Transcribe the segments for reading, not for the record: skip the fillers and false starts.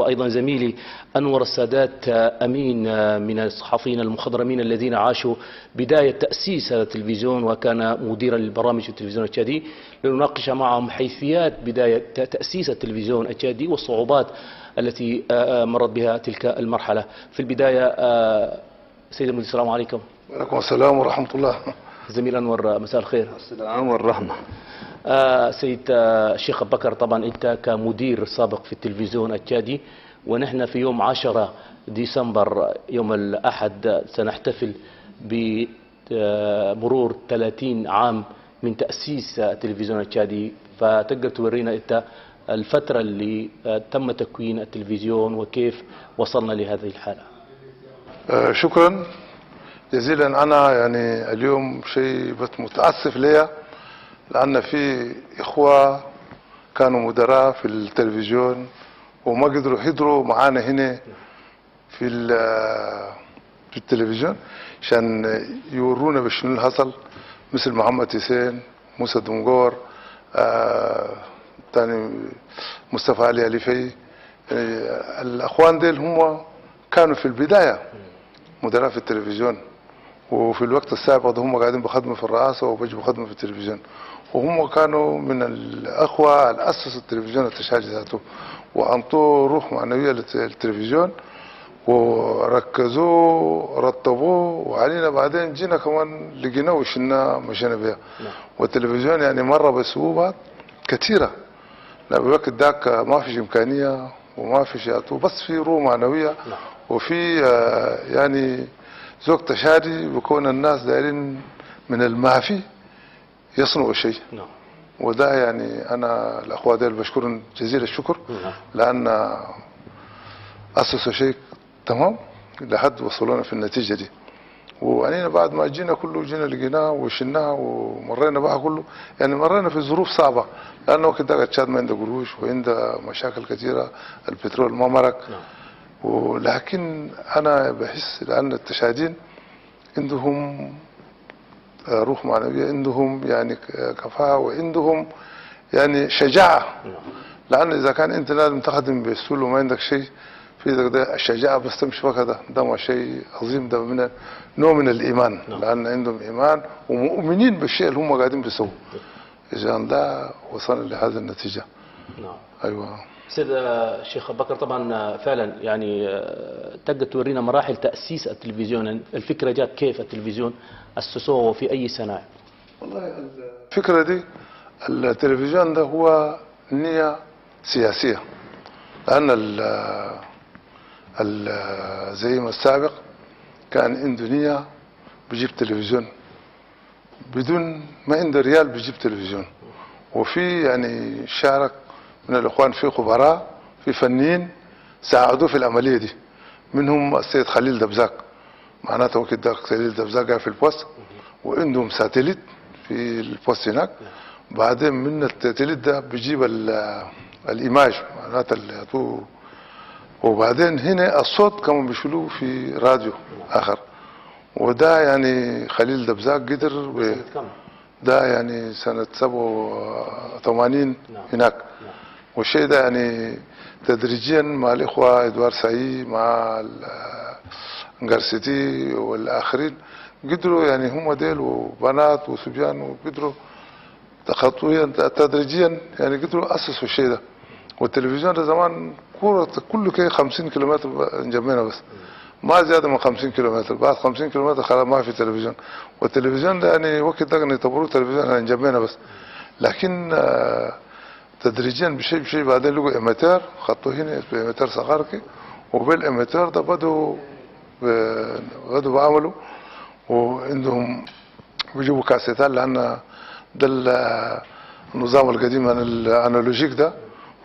وأيضا زميلي أنور السادات أمين من الصحفيين المخضرمين الذين عاشوا بداية تأسيس هذا التلفزيون، وكان مديرا للبرامج والتلفزيون التشادي، لنناقش معهم حيثيات بداية تأسيس التلفزيون التشادي والصعوبات التي مرت بها تلك المرحلة. في البداية سيد المدير السلام عليكم. وعليكم السلام ورحمة الله. زميل أنور مساء الخير. السلام والرحمة. سيد الشيخ أبكر، طبعا أنت كمدير سابق في التلفزيون التشادي، ونحن في يوم 10 ديسمبر يوم الأحد سنحتفل بمرور 30 عام من تأسيس التلفزيون التشادي، فتقدر تورينا أنت الفترة اللي تم تكوين التلفزيون وكيف وصلنا لهذه الحالة؟ شكرا جزيلا. أنا يعني اليوم شيء متأسف ليا، لأن في إخوة كانوا مدراء في التلفزيون وما قدروا يحضروا معانا هنا في التلفزيون عشان يورونا بشنو اللي حصل، مثل محمد حسين موسى دمقور، تاني مصطفى علي ألفي. الأخوان ديل هم كانوا في البداية مدراء في التلفزيون، وفي الوقت السابق هم قاعدين بخدموا في الرئاسة وبيجوا بخدموا في التلفزيون، وهم كانوا من الأخوة اللي أسسوا التلفزيون التشادي ذاته، وأنطوا روح معنوية للتلفزيون وركزوه رتبوه، وعلينا بعدين جينا كمان لقيناه وشلناه مشينا بها. والتلفزيون يعني مر بصعوبات كثيرة، بالوقت ذاك ما فيش إمكانية وما فيش ياتو، بس في روح معنوية وفي يعني ذوق تشادي، بكون الناس دايرين من المافي يصنعوا شيء. وده يعني أنا الأخوة ديل بشكرهم جزيل الشكر، لأن أسسوا شيء تمام لحد وصلونا في النتيجة دي. وعنينا بعد ما جينا كله جينا لقيناه وشلناه ومرينا بها كله، يعني مرينا في ظروف صعبة، لأنه وقت ده تشاد ما عنده قروش وعنده مشاكل كثيرة، البترول ما مرق. ولكن أنا بحس لأن التشادين عندهم روح معنوية، عندهم يعني كفاءة، وعندهم يعني شجاعة، لأن إذا كان أنت لازم تخدم بسهولة وما عندك شيء في ذلك، ده الشجاعة بس تمشي وكذا، ده شيء عظيم، ده من نوع من الإيمان، لأن عندهم إيمان ومؤمنين بالشيء اللي هم قاعدين بيسووه. إذا ده وصلنا لهذه النتيجة. أيوه. سيد الشيخ أبكر، طبعا فعلا يعني تقدر تورينا مراحل تأسيس التلفزيون، الفكرة جات كيف، التلفزيون أسسوه وفي أي سنة؟ والله الفكرة دي التلفزيون ده هو نية سياسية، لأن زي ما السابق كان عنده نية بيجيب تلفزيون، بدون ما عنده ريال بيجيب تلفزيون. وفي يعني شارك من الإخوان، في خبراء، في فنيين ساعدوه في العملية دي، منهم السيد خليل دبزاق. معناته وقت ده خليل دبزاق في البوست، وعندهم ساتليت في البوست هناك، بعدين من الساتليت ده بيجيب الإيماج معناته اللي، وبعدين هنا الصوت كانوا بيشيلوه في راديو آخر. وده يعني خليل دبزاق قدر ده يعني سنة 87 هناك. والشيء ده يعني تدريجيا مع الإخوة أدوار سعيد مع غارستي والآخرين قدروا يعني هم ديل وبنات وصبيان، وقدروا خطويا تدريجيا يعني قدروا أسسوا الشيء ده. والتلفزيون ده زمان كورة كله كي 50 كيلومتر نجمعنا بس، ما زيادة من 50 كيلومتر، بعد 50 كيلومتر خلاص ما في تلفزيون. والتلفزيون ده يعني وقت ده نعتبروه تلفزيون نجمعنا بس، لكن تدريجيا بشيء بعدين لقوا اميتار، خطوا هنا اميتار صغاركي، وبالاميتار ده بدوا بعملوا، وعندهم بيجيبوا كاسيتات، لأن ده النظام القديم عن الانالوجيك ده،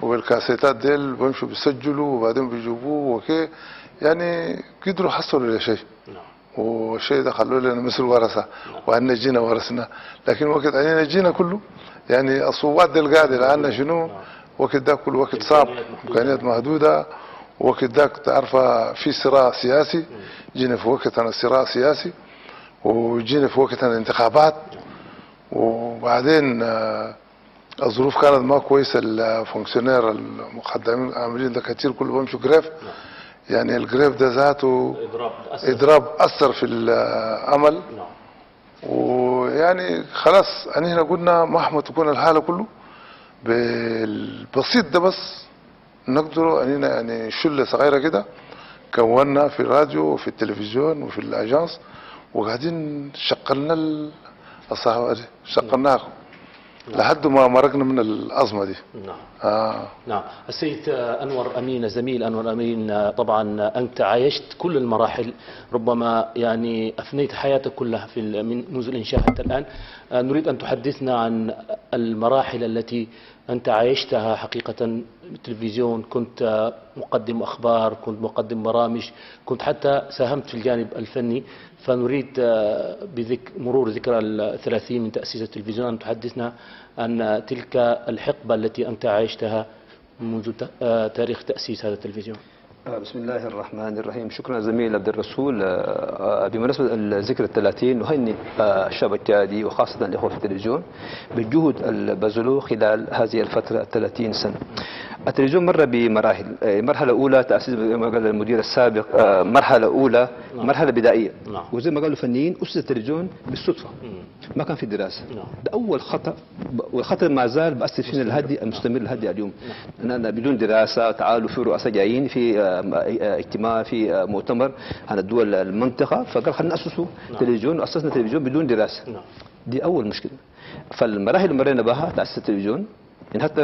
وبالكاسيتات ديل بيمشوا بيسجلوا وبعدين بيجيبوه وكي، يعني قدروا حصلوا لشيء. والشيء ده خلوه لنا مثل ورثة، وعنا جينا ورثنا، لكن وقت علينا جينا كله يعني الصوات دي القاعدة، لأن شنو وقت ده كل وقت صعب، إمكانيات محدودة، وقت داك تعرفه في صراع سياسي، جينا في وقت عن الصراع سياسي، وجينا في وقت عن الانتخابات، وبعدين الظروف كانت ما كويسه. الفونكسيونير المخدرين عاملين ده كتير، كله بمشوا جريف، يعني الجريف ده ذاته اضراب اثر في العمل. ويعني خلاص انا هنا قلنا مهما تكون الحاله كله بالبسيط ده بس نقدروا اننا يعني شله صغيره كده كونا في الراديو وفي التلفزيون وفي الاجانس، وقاعدين شقلنا الصحوه دي، شقلناها لحد ما مرقنا من الأزمة دي. نعم. نعم. السيد أنور أمين، زميل أنور أمين، طبعا أنت عايشت كل المراحل، ربما يعني أفنيت حياتك كلها في منذ الإنشاء حتى الآن. نريد أن تحدثنا عن المراحل التي أنت عايشتها حقيقة. التلفزيون، كنت مقدم أخبار، كنت مقدم برامج، كنت حتى ساهمت في الجانب الفني. فنريد بمرور ذكرى ال30 من تأسيس التلفزيون أن تحدثنا عن تلك الحقبة التي أنت عايشتها منذ تاريخ تأسيس هذا التلفزيون. بسم الله الرحمن الرحيم. شكرا زميل عبد الرسول. بمناسبة الذكر 30 نهني الشعب الجادي وخاصة الإخوة في التلفزيون بالجهود البذلوه خلال هذه الفترة 30 سنة. التلفزيون مر بمراحل. مرحلة أولى تأسيس المدير السابق، مرحلة أولى، مرحلة بدائية، وزي ما قالوا الفنيين أسس التلفزيون بالصدفة، ما كان في دراسة. ده أول خطأ، والخطأ ما زال بأسس فينا الهدي المستمر لهدي اليوم. أنا بدون دراسة تعالوا في رؤساء جايين في اجتماع في مؤتمر عن الدول المنطقة، فقال خلينا نأسسوا تلفزيون، وأسسنا تلفزيون بدون دراسة. دي أول مشكلة. فالمراحل اللي مرينا بها تأسس التلفزيون، يعني حتى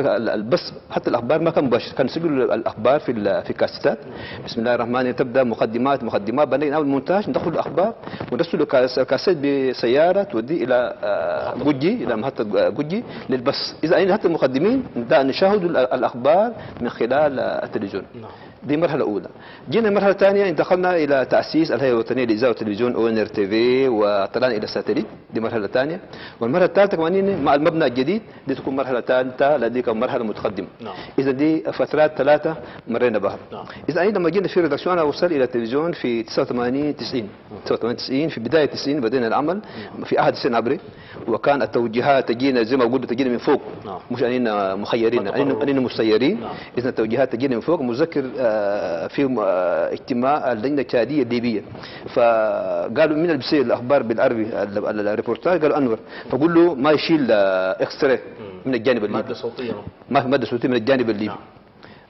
الاخبار ما كان مباشر، كان يسجلوا الاخبار في كاستات. بسم الله الرحمن الرحيم، تبدا مقدمات، بعدين اول مونتاج ندخل الاخبار ونرسل كاسيت بسياره تودي الى جوجي، الى محطه جوجي للبث. اذا يعني حتى المقدمين بدأ نشاهد الاخبار من خلال التلفزيون. دي مرحلة أولى. جينا مرحلة ثانية، انتقلنا إلى تأسيس الهيئة الوطنية للإذاعة والتلفزيون ONR TV، وطلعنا إلى الساتليت. دي مرحلة ثانية. والمرحلة الثالثة كمان مع المبنى الجديد، دي تكون مرحلة ثالثة لديك مرحلة متقدمة. إذا دي فترات ثلاثة مرينا بها. إذا لما جينا في ريدكسيون، أنا وصلت إلى التلفزيون في 89 في بداية 90 بدينا العمل في 1 أبريل، وكان التوجيهات تجينا زي ما قلت تجينا من فوق، مش أننا مخيرين، أننا مسيرين. إذا التوجيهات تجينا من فوق. مذكر في اجتماع اللجنه الكاديه الليبيه، فقالوا من البسير الاخبار بالعربي الريبورتاج، قالوا انور، فقول له ما يشيل اكسترا من الجانب الليبي، ماده صوتيه من الجانب الليبي.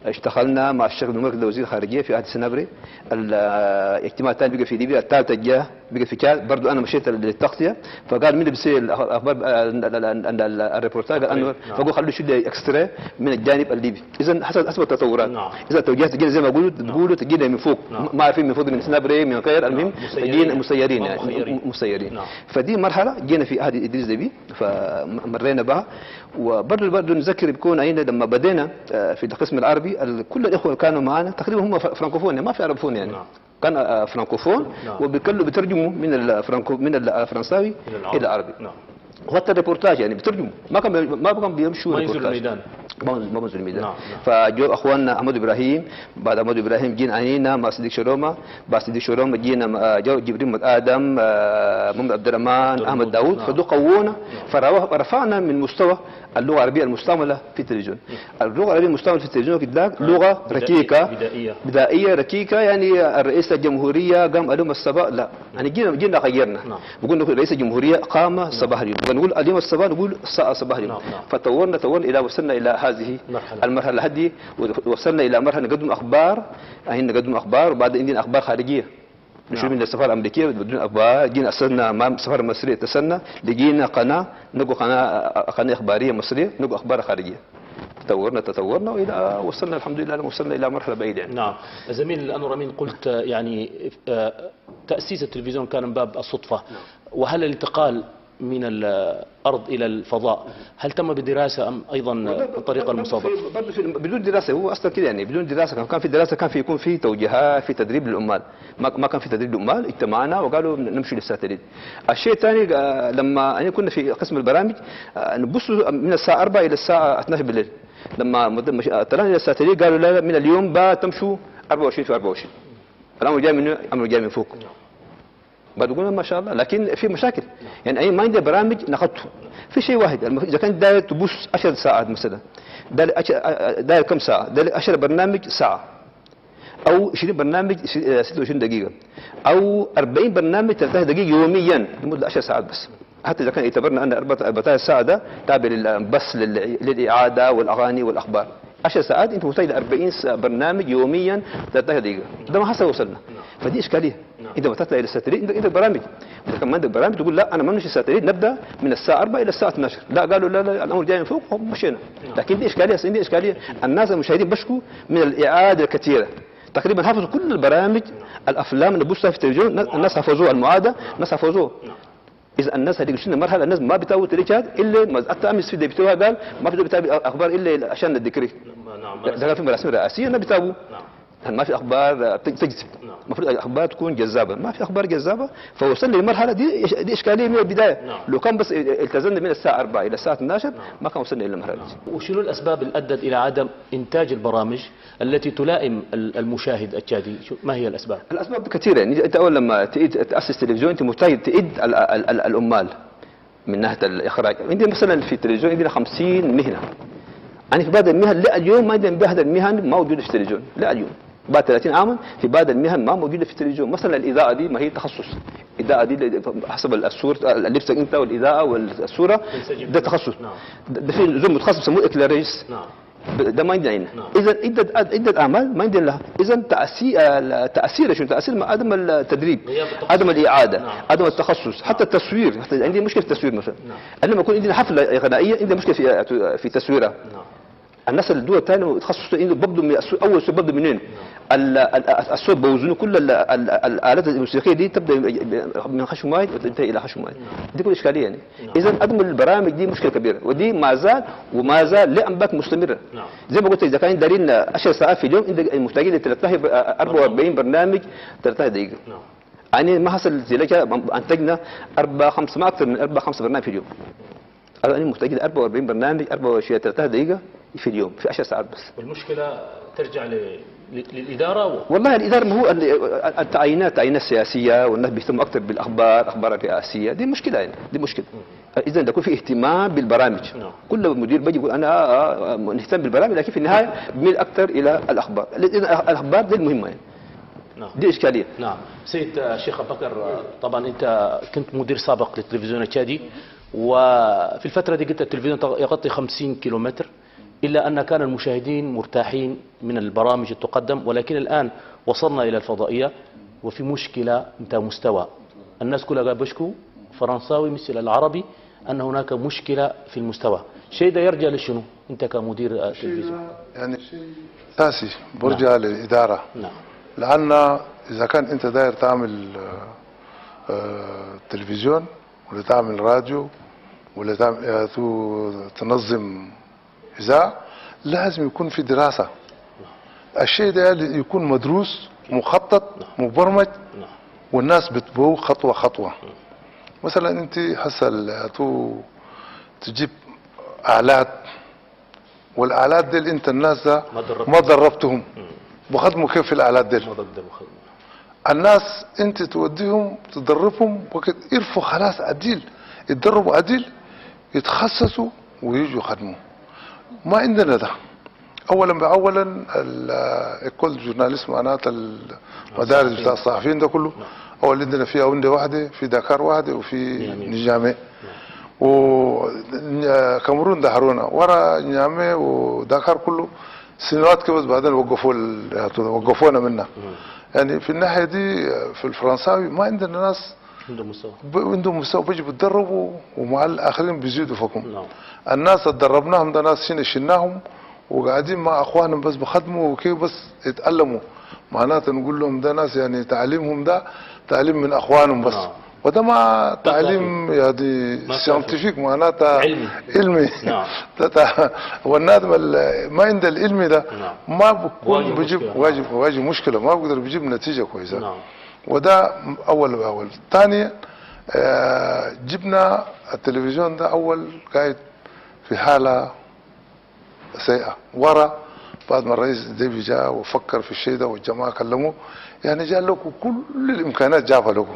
اشتغلنا مع الشيخ نمور وزير الخارجيه في 1 سنابري. الاجتماع الثاني بقى في ليبيا، الثالث جاء بقى في كاد، برضه انا مشيت للتغطيه، فقال مين اللي بيسوي الاخبار الريبورتاج انور، فقول خلوه يشيل اكسترا من الجانب الليبي. اذا حسب التطورات. اذا التوجيهات تجينا زي ما تقولوا تجينا من فوق، ما عارفين من فوق من سنابري من غير، المهم تجينا مسيرين، يعني مسيرين. فدي مرحله جينا في عهد ادريس ديبي فمرينا بها. وبرضه نذكر بكون عينا لما بدينا في القسم العربي، كل الإخوة اللي كانوا معانا تقريبا هم فرانكوفون، ما في عربفون يعني. كان فرانكوفون وبيكلوا بترجموا من الفرنساوي إلى العربي. وحتى الريبورتاج يعني بترجموا، ما كان بيمشوا الميدان، ما منزل الميدان. فجوا اخواننا احمد ابراهيم، بعد احمد ابراهيم جينا علينا ماسدك شورما، جينا جو جبريم آدم، محمد عبد الرمان، احمد داود، فدول قوونا، فرفعنا من مستوى اللغه العربيه المستعمله في التلفزيون. اللغه العربيه المستعمله في التلفزيون كذاك لغه ركيكه بدائيه ركيكه، يعني الرئيس الجمهوريه قام اليوم الصباح، لا يعني جينا غيرنا، بقول رئيس الجمهوريه قام صباح اليوم، بنقول اليوم الصباح نقول صباح اليوم. فطورنا الى وصلنا الى هذه المرحله هذه، وصلنا الى مرحله نقدم اخبار، وبعد عندنا اخبار خارجيه نشوف من السفاره الامريكيه بدون اخبار. جينا اسسنا مع السفاره المصريه، اتصلنا لقينا قناه، نلقوا قناه اخباريه مصريه، نلقوا اخبار خارجيه. تطورنا والى وصلنا الحمد لله، وصلنا الى مرحله بعيده يعني. نعم. زميل انور امين، قلت يعني تاسيس التلفزيون كان من باب الصدفه، وهل الانتقال من الارض الى الفضاء هل تم بدراسه ام ايضا الطريقه المسابقه؟ بدون دراسه، هو اصلا كده يعني بدون دراسه. كان في دراسه، كان في يكون في توجيهات، في تدريب للعمال، ما كان في تدريب للعمال. اجتمعنا وقالوا نمشي للساتليت. الشيء الثاني لما يعني كنا في قسم البرامج نبص من الساعه 4 الى الساعه 12 بالليل، لما طلعنا الى الساتليت قالوا لا من اليوم بقى تمشوا 24 في 24. الامر جاي من فوق. بنقول ما شاء الله، لكن في مشاكل يعني اي ما عندي برامج ناخذها في شيء واحد. اذا كانت دايره تبوس 10 ساعات مثلا، داير كم ساعه؟ داير 10 برنامج ساعه، او 20 برنامج 26 دقيقه، او 40 برنامج 30 دقيقه يوميا لمده 10 ساعات بس. حتى اذا كان اعتبرنا ان 14 ساعه ده تابع بس للاعاده والاغاني والاخبار، 10 ساعات انت محتاج ل 40 برنامج يوميا 30 دقيقه، ده ما حصل وصلنا. فدي اشكاليه. انت ما تطلع الى الساتريت عندك برامج، اذا كان ما عندك برامج تقول لا انا ما نمشي الساتريت، نبدا من الساعه 4 الى الساعه 12، لا قالوا لا لا الامر جاي من فوق مشينا. لكن دي اشكاليه، عندي اشكاليه. الناس المشاهدين بشكوا من الاعاده الكثيره، تقريبا حفظوا كل البرامج، الافلام اللي بوصلها في التلفزيون الناس حفظوها، المعاده الناس حفظوها. اذا الناس هذيك وصلنا مرحله الناس ما بتاوي تريتشات الا حتى امس في بتوها قال ما في بتابع اخبار الا عشان الذكري. نعم ده في مراسم رئاسيه ما بتاوي. نعم ما في اخبار تجذب. المفروض الاخبار تكون جذابه، ما في اخبار جذابه. فوصلنا للمرحله دي اشكاليه من البدايه. لو كان بس التزمنا من الساعه 4 الى الساعه 12 ما كان وصلنا الى المرحله دي. وشنو الاسباب اللي ادت الى عدم انتاج البرامج التي تلائم المشاهد التشادي؟ ما هي الاسباب؟ الاسباب كثيره. يعني انت اول لما تاسس تلفزيون انت محتاج تعد العمال من ناحيه الاخراج. عندي مثلا في التلفزيون عندنا 50 مهنه. يعني في بعض المهن لا اليوم ما عندنا بعض المهن ما موجوده في التلفزيون، لا اليوم. بعد 30 عاما في بعض المهن ما موجوده في التلفزيون. مثلا الاذاعه دي ما هي تخصص، الاذاعه دي حسب الصوره لبسك انت والاذاعه والصوره ده تخصص. ده في زول متخصص بسموه اكليريس. نعم ده ما عندنا هنا. اذا عدة اعمال ما عندنا لها. اذا تاثير شنو؟ تاثير عدم التدريب، عدم الاعاده، عدم التخصص، حتى التصوير. حتى عندي مشكله في التصوير مثلا. لما يكون عندنا حفله غنائيه عندي مشكله في تصويرها. الناس اللي الدول الثانيه تخصصوا انه ببدوا من اول صوت ببدوا منين؟ الصوت بوزنوا كل الالات الموسيقيه دي تبدا من خشم واحد وتنتهي الى خشم واحد. دي كل اشكاليه يعني. اذا عدم البرامج دي مشكله كبيره، ودي ما زال لان بات مستمره. زي ما قلت اذا كان دارين 10 ساعات في اليوم انت محتاجين 44 برنامج 30 دقيقه. يعني ما حصل لك انتجنا 4 5 برنامج في اليوم. أنا محتاجين 44 برنامج 24 3 دقيقة في اليوم في 10 ساعات بس. والمشكلة ترجع للإدارة والله الإدارة. ما هو التعيينات السياسية والناس بيهتموا أكثر بالأخبار، أخبار الرئاسية دي مشكلة يعني. دي مشكلة. إذا يكون في اهتمام بالبرامج. كل مدير بيجي يقول أنا نهتم بالبرامج، لكن في النهاية بميل أكثر إلى الأخبار. الأخبار دي المهمة يعني. دي إشكالية. نعم سيد الشيخ أبو بكر، طبعا أنت كنت مدير سابق للتلفزيون التشادي، وفي الفترة دي قلت التلفزيون يغطي 50 كيلومتر، إلا أن كان المشاهدين مرتاحين من البرامج اللي تقدم. ولكن الآن وصلنا إلى الفضائية وفي مشكلة متى مستوى. الناس كلها قاعد بشكو فرنساوي مثل العربي أن هناك مشكلة في المستوى. شيء ده يرجع لشنو أنت كمدير التلفزيون؟ يعني شيء أساسي برجع للإدارة. نعم. لأن إذا كان أنت داير تعمل تلفزيون ولا تعمل راديو ولا تنظم إذاعة، لازم يكون في دراسة. الشيء ده يكون مدروس مخطط مبرمج، والناس بتبوه خطوة خطوة. مثلا أنت هسه تجيب آلات، والآلات ديل أنت الناس ده ما دربتهم بخدموا كيف في الآلات ديل. الناس أنت توديهم تدربهم وقت يرفوا خلاص عديل يتدربوا عديل يتخصصوا ويجوا يخدموا. ما عندنا ده. اولا باولا الكل جورناليزم معناتها المدارس بتاع الصحفيين ده كله. اول عندنا في اوندي واحده، في دكار واحده، وفي نجامي، وكامرون دهرونا ورا نجامي ودكار كله سنوات كبس، بعدين وقفونا منها. يعني في الناحيه دي في الفرنساوي ما عندنا ناس عندهم مستوى بيجوا بيتدربوا ومع الاخرين بيزيدوا فوقهم. الناس اللي دربناهم ده ناس هنا شلناهم وقاعدين مع اخوانهم بس بخدموا وكيف بس يتألموا. معناته نقول لهم ده ناس يعني تعليمهم ده تعليم من اخوانهم بس. وده ما تعليم يعني ساينتفيك معناته علمي. والنادم ما عنده العلمي ده ما بكون بيجيب واجب مشكله، ما بقدر بيجيب نتيجه كويسه. وده اول باول. ثانيا جبنا التلفزيون ده اول قاعد في حاله سيئه ورا بعد ما الرئيس ديبي جاء وفكر في الشيء ده والجماعه كلموه. يعني جاء لكم كل الامكانات جابها لكم.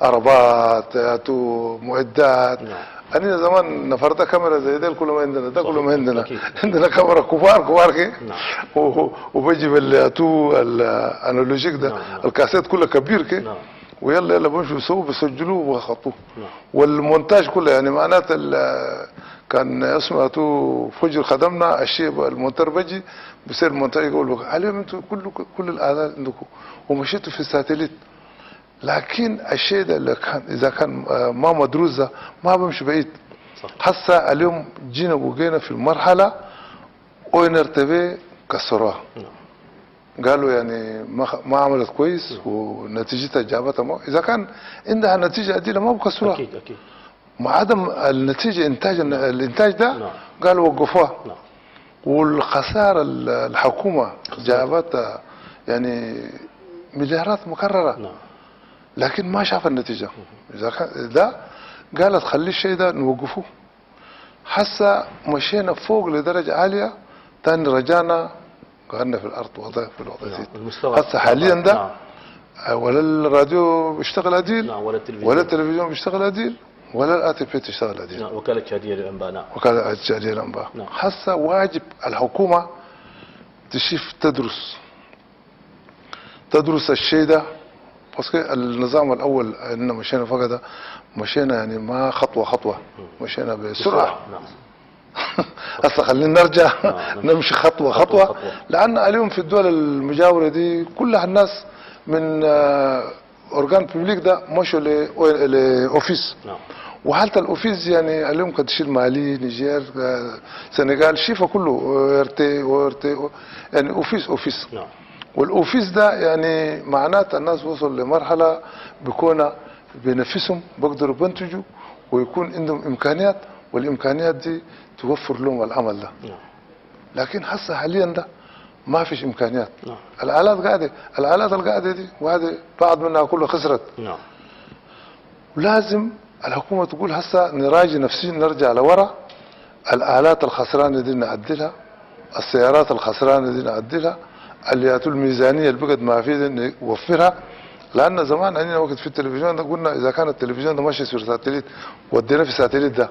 عربات اتو معدات. أنا زمان نفرت كاميرا زي ده كله ما عندنا، ده كله ما عندنا، عندنا كاميرا كبار كده، وبجيب التو الانالوجيك ده الكاسيت كله كبير كده، ويلا يلا بمشوا يسووا بيسجلوه ويخطوه، والمونتاج كله يعني معناته كان اسمه تو فجر خدمنا الشيب المونتر بجي بيصير المونتاج يقول لك عليهم انتوا كل الآلات عندكم ومشيتوا في الساتليت. لكن الشيء ده اللي كان اذا كان ما مدروس ده ما بمشي بعيد. هسه اليوم جينا وجينا في المرحله اون ار تي في كسروها. قالوا يعني ما عملت كويس ونتيجتها جابتها، اذا كان عندها نتيجه ادله ما بكسروها. اكيد اكيد. مع عدم النتيجه الانتاج ده قالوا وقفوها. والخساره الحكومه جابتها يعني مليارات مكرره. لكن ما شاف النتيجة. إذا كان ده قالت خلي الشيء ده نوقفه. حسا مشينا فوق لدرجة عالية، تاني رجعنا قعدنا في الأرض وضعنا في الوضع. حسا حاليا ده ولا الراديو بيشتغل عديل، ولا التلفزيون بيشتغل عديل، ولا الآتي بي تشتغل عديل. وكالة شهادية للأنباء. وكالة شهادية للأنباء. حسا واجب الحكومة تشوف تدرس الشيء ده. بس النظام الاول اننا مشينا فوق ده، مشينا يعني ما خطوه خطوه، مشينا بسرعه. هسه خلينا نرجع نمشي خطوه خطوه، لان اليوم في الدول المجاوره دي كل الناس من اورجان بيبليك ده مشوا لاوفيس. وحالة الاوفيس يعني اليوم قد تشيل مالي، نيجير، سنغال، شيفا كله ارتي يعني اوفيس. والاوفيس ده يعني معناته الناس وصل لمرحله بيكونوا بنفسهم بيقدروا بينتجوا ويكون عندهم امكانيات، والامكانيات دي توفر لهم العمل ده. لكن هسه حاليا ده ما فيش امكانيات. الالات القاعده دي بعض منها كله خسرت. ولازم الحكومه تقول هسه نراجع نفسينا، نرجع لورا، الالات الخسرانه دي نعدلها، السيارات الخسرانه دي نعدلها، اليات الميزانيه اللي بقت ما في نوفرها. لان زمان عندنا وقت في التلفزيون ده قلنا اذا كان التلفزيون ده ماشي في ساتليت ودينا في ساتليت ده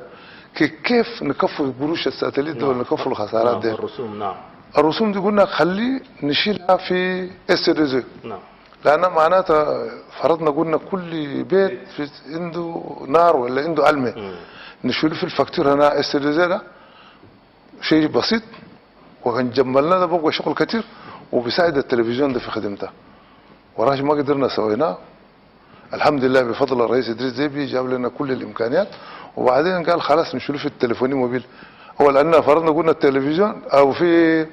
كيف نكفوا قروش الساتليت ده ونكفوا الخسارات دي؟ الرسوم الرسوم دي قلنا خليه نشيلها في اس دي زي. لان معناتها فرضنا قلنا كل بيت عنده نار ولا عنده علمه، نشيله في الفاكتور هنا اس دي زي. ده شيء بسيط وهنجملنا ده بقى شغل كتير، وبيساعد التلفزيون ده في خدمته. وراش ما قدرنا سويناه، الحمد لله بفضل الرئيس إدريس ديبي جاب لنا كل الامكانيات. وبعدين قال خلاص نشيله في التليفوني موبيل، هو لاننا فرضنا قلنا التلفزيون او في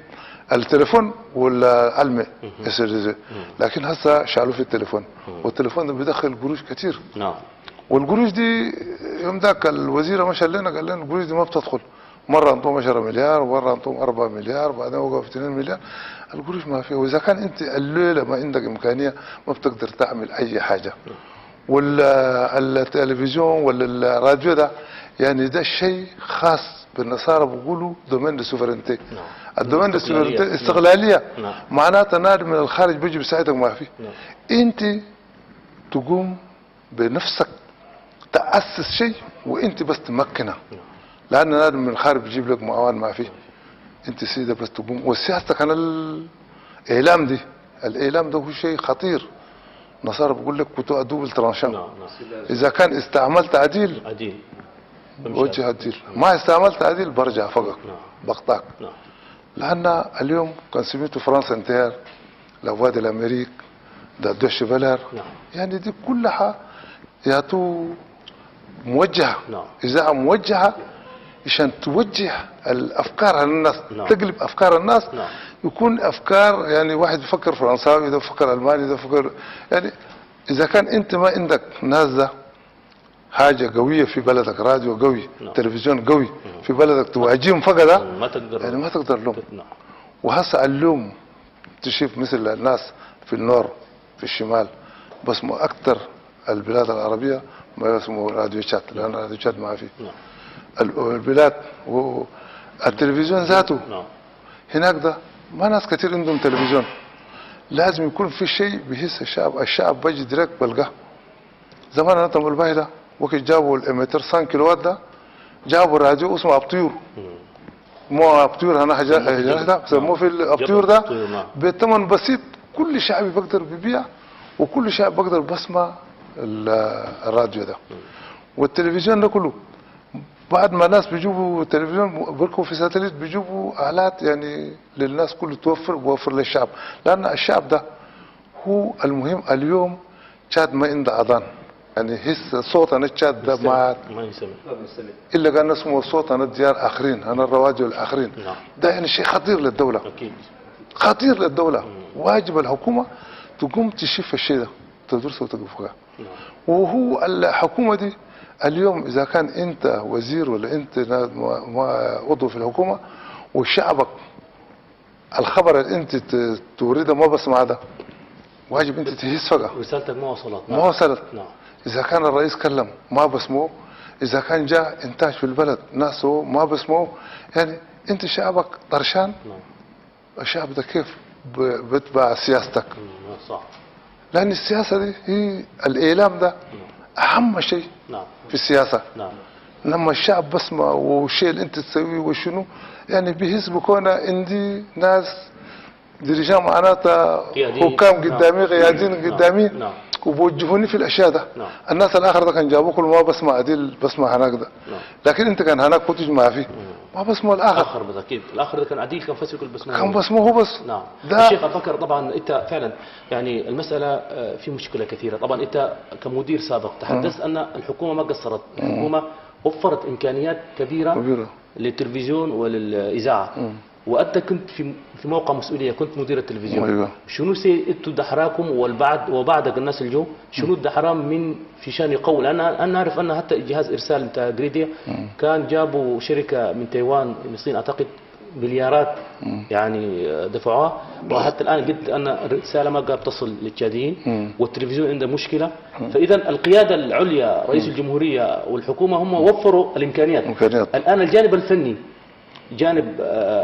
التليفون والعلمي السريزي. لكن هسه شالوه في التليفون، والتليفون ده بيدخل قروش كتير. والقروش دي يوم ذاك الوزيره مشى لنا قال لنا القروش دي ما بتدخل، مره انتم 10 مليار، ومره انتم 4 مليار، بعدين وقف 2 مليار، القروش ما فيها. واذا كان انت الليله ما عندك امكانيه ما بتقدر تعمل اي حاجه. والتلفزيون ولا الراديو ده يعني ده شيء خاص بالنصارى بيقولوا دومين دي سوفرينتي. الدومين دي سوفرينتي استغلاليه، معناتها نادي من الخارج بيجي بيساعدك ما في. انت تقوم بنفسك تاسس شيء وانت بس تمكنه، لأن نادم من الخارج بيجيب لك معاون ما فيه، أنت سيدة بس تقوم. والسياسة كان الإعلام دي، الإعلام ده هو شيء خطير. نصارى بيقول لك كتوء دوبل ترانشان. إذا كان استعملت عديل بوجه عديل، ما استعملت عديل برجع فوقك بقطعك. لأن اليوم كان سميته فرنسا انتهار، لافوادي الأمريك، ده دوش فالير، يعني دي كلها ياتو موجهة، إذاعة موجهة عشان توجه الافكار على الناس، تقلب افكار الناس. يكون افكار يعني واحد يفكر فرنساوي، ده يفكر الماني، ده يفكر يعني. اذا كان انت ما عندك نازله حاجه قويه في بلدك، راديو قوي، تلفزيون قوي في بلدك تواجههم فقط يعني ما تقدر لهم. وهسه اللوم تشوف مثل الناس في النور في الشمال، بس ما اكثر البلاد العربيه ما يسموا راديو شات، لان راديو شات ما في. البلاد والتلفزيون ذاته هناك ده ما ناس كتير عندهم تلفزيون. لازم يكون في شيء بيهز الشعب، الشعب بيجي ديريكت بلقاه. زمان انا طول بالي ده وقت جابوا الاميتر 100 كيلو وات ده، جابوا راديو اسمه ابطيور. مو ابطيور انا حاجه ده سموه في الابطيور ده بثمن بسيط، كل شعبي بقدر ببيع وكل شعب بقدر بسمع الراديو ده. والتلفزيون ده كله بعد ما الناس بيجيبوا تلفزيون بركوا في ساتليت بيجيبوا آلات يعني للناس كله توفر ووفر للشعب، لأن الشعب ده هو المهم. اليوم تشاد ما عنده أذان، يعني هس صوت أنا تشاد ده ما يسمع إلا قال الناس مو صوت أنا ديار آخرين، أنا الرواج والآخرين. ده يعني شيء خطير للدولة، خطير للدولة. واجب الحكومة تقوم تشوف الشيء ده تدرسه وتقفه. وهو الحكومة دي اليوم إذا كان أنت وزير ولا أنت عضو في الحكومة وشعبك الخبر اللي أنت توريده ما بسمع ده، واجب أنت تهيس فجأة رسالتك ما وصلت. ما وصلت. نعم. إذا كان الرئيس كلم ما بسمعه، إذا كان جاء إنتاج في البلد ناسه ما بسمعه، يعني أنت شعبك طرشان. نعم. الشعب ده كيف بتبع سياستك؟ صح. لأن السياسة دي هي الإعلام ده. نعم. أهم شيء. نعم. في السياسة. نعم. لما الشعب بسمع والشيء اللي أنت تسويه وشنو يعني بيحس بكون عندي ناس ديريجان معناتها حكام قدامي قيادين قدامي. نعم. وبوجهوني في الأشياء ده. نعم. الناس الآخر ده كان جابوه كل ما بسمع ديل بسمع هناك ده. نعم. لكن أنت كان هناك كنت تجمع فيه. ما بسمه الآخر بالتأكيد، الآخر ده كان عديل كان فاسد كل بسمه. كان بسمه هو بس. نعم. الشيخ أبكر طبعا أنت فعلا يعني المسألة في مشكلة كثيرة، طبعا أنت كمدير سابق تحدثت أن الحكومة ما قصرت، الحكومة وفرت إمكانيات كبيرة للتلفزيون وللإذاعة. وأنت كنت في موقع مسؤولية، كنت مدير التلفزيون. أيوة. شنو سي أنتوا دحراكم والبعد وبعدك الناس اليوم شنو الدحرام من في شان يقول؟ أنا أعرف أن حتى جهاز إرسال بتاع جريديا كان جابوا شركة من تايوان من الصين أعتقد مليارات يعني دفعوها، وحتى الآن قلت أن الرسالة ما قاعد تصل للتشاديين والتلفزيون عنده مشكلة. فإذا القيادة العليا رئيس الجمهورية والحكومة هم وفروا الإمكانيات. الآن الجانب الفني جانب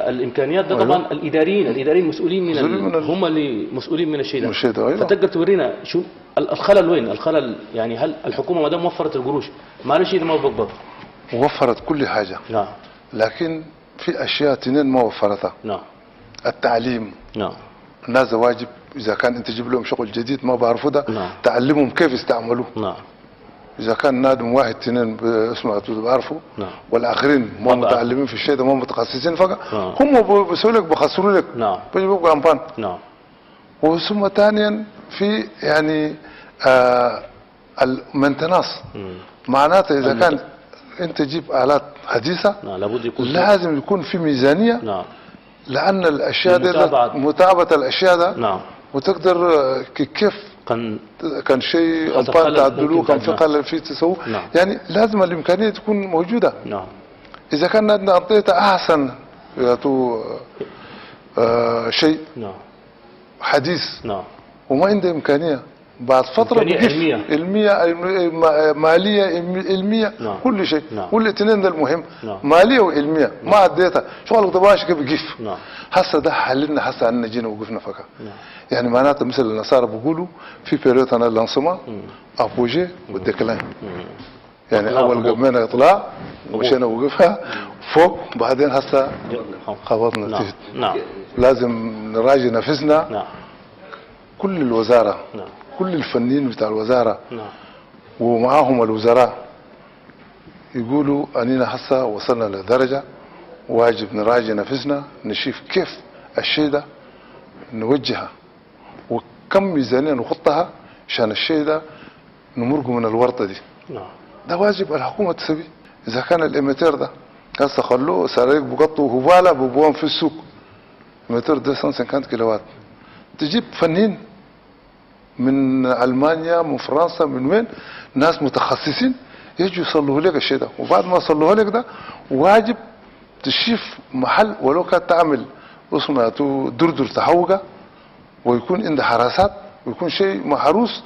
الامكانيات ده طبعا. أيوة. الاداريين مسؤولين من هم اللي مسؤولين من الشيء ده. أيوة. فتقدر تورينا شو الخلل وين؟ الخلل يعني هل الحكومه ما دام وفرت القروش معلش اذا ما بضبط وفرت كل حاجه. نعم. لكن في اشياء تنين ما وفرتها. نعم. التعليم. نعم. الناس واجب اذا كان انت تجيب لهم شغل جديد ما بعرفوا ده. نعم. تعلمهم كيف يستعملوه. نعم. إذا كان نادم واحد تنين اسمه بعرفوا. نعم. والآخرين ما متعلمين في الشيء ده ما متخصصين فقط. نعم. هم بيسووا لك بيخسروا لك. نعم. بيجيبوا أمبان. نعم. وثم ثانيا في يعني المنتناس معناته إذا كان أنت تجيب آلات حديثة. نعم. لابد يكون لازم يكون في ميزانية. نعم. لأن الأشياء دي متابعة الأشياء ده. نعم. وتقدر كيف كان شيء أمبان تعدلوه كان في قلل فيه تسووه. نعم. يعني لازم الإمكانية تكون موجودة. نعم. إذا كان عندنا أعطيت أحسن شيء. نعم. حديث. نعم. وما عنده إمكانية بعد فترة إمكانية علمية مالية علمية. نعم. كل شيء. نعم. والاثنين ده المهم. نعم. مالية وعلمية. نعم. ما عديتها شغلك طبعاً كيف بقيف. نعم. هسه ده حللنا هسه عنا جينا وقفنا فكا. نعم. يعني معناته مثل النصارى بيقولوا في بيريوت انا لانسوما ابوجي والديكلان. يعني اول قمنا اطلاع ومشينا وقفها فوق بعدين هسه خبطنا. نعم. تحت. نعم. لازم نراجع نفسنا. نعم. كل الوزاره. نعم. كل الفنيين بتاع الوزاره. نعم. ومعاهم الوزراء يقولوا اننا هسه وصلنا لدرجه واجب نراجع نفسنا نشوف كيف الشيء ده نوجهه وكم ميزانيه نحطها عشان الشيء ده نمرقه من الورطه دي. نعم. ده واجب الحكومه تسويه. اذا كان الاميتير ده هسه خلوه سرايق بقطه وهباله ببوهم في السوق اميتير ده 150 كيلوات تجيب فنين من المانيا من فرنسا من وين ناس متخصصين يجوا يصلوا لك الشيء ده، وبعد ما صلوه لك ده واجب تشيف محل ولو كانت تعمل اسمها دردر تحوقه ويكون عند حراسات ويكون شيء محروس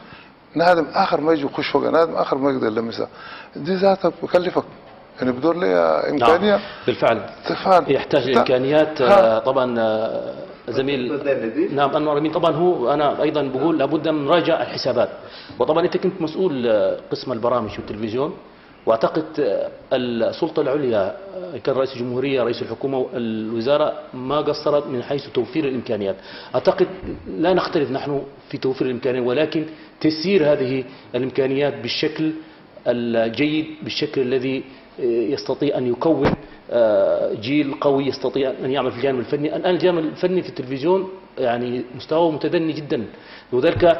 نادم اخر ما يجي يخش فوقها نادم اخر ما يقدر يلمسها دي ذاتها بكلفك يعني بدور لي امكانيه. نعم. بالفعل يحتاج لامكانيات طبعا زميل نعم أنور أمين. طبعا هو أنا أيضا بقول لابد من رجع الحسابات، وطبعا أنت كنت مسؤول قسم البرامج والتلفزيون، وأعتقد السلطة العليا كان رئيس الجمهورية رئيس الحكومة والوزارة ما قصرت من حيث توفير الإمكانيات. أعتقد لا نختلف نحن في توفير الإمكانيات، ولكن تسيير هذه الإمكانيات بالشكل الجيد، بالشكل الذي يستطيع أن يكون جيل قوي يستطيع أن يعمل في الجانب الفني. الآن الجانب الفني في التلفزيون يعني مستواه متدني جدا، وذلك